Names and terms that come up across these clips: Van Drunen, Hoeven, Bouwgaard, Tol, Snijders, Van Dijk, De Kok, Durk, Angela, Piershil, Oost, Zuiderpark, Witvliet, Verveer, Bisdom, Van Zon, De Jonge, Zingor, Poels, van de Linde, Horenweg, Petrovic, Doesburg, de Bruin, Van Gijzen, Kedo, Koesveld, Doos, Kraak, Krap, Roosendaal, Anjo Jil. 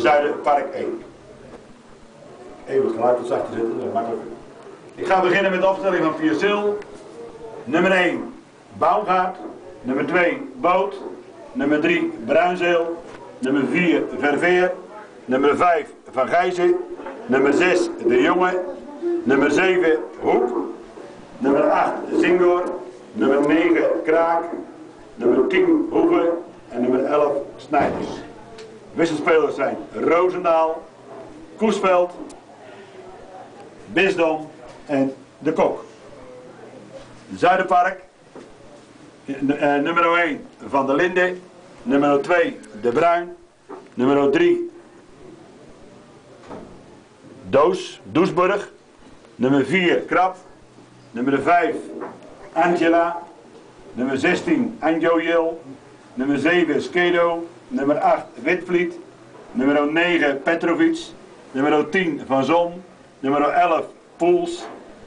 Zuiderpark 1. Even het geluid tot zachter zitten, dat is makkelijk. Ik ga beginnen met de opstelling van Piershil. Nummer 1, Bouwgaard. Nummer 2, Boot. Nummer 3, Bruinzeel. Nummer 4, Verveer. Nummer 5, Van Gijzen. Nummer 6, De Jonge. Nummer 7, Hoek. Nummer 8, Zingor. Nummer 9, Kraak. Nummer 10, Hoeven. En nummer 11, Snijders. Wisselspelers zijn Roosendaal, Koesveld, Bisdom en De Kok. Zuiderpark, nummer 1 Van de Linde, nummer 2 De Bruin, nummer 3 Doos, Doesburg, nummer 4 Krap, nummer 5 Angela, nummer 16 Anjo Jil, nummer 7 Kedo, nummer 8 Witvliet, nummer 9 Petrovic, nummer 10 Van Zon, nummer 11 Poels,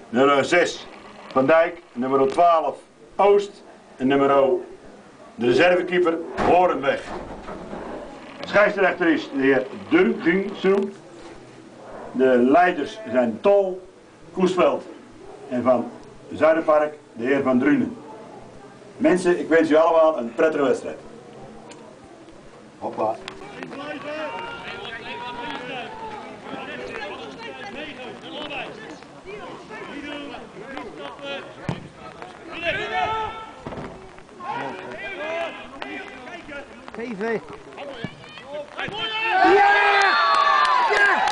nummer 6 Van Dijk, nummer 12 Oost en nummer de reservekeeper Horenweg. Scheidsrechter is de heer Durk. De leiders zijn Tol, Koesveld en van Zuiderpark de heer Van Drunen. Mensen, ik wens u allemaal een prettige wedstrijd. Hoppa. TV. Ja! Ja!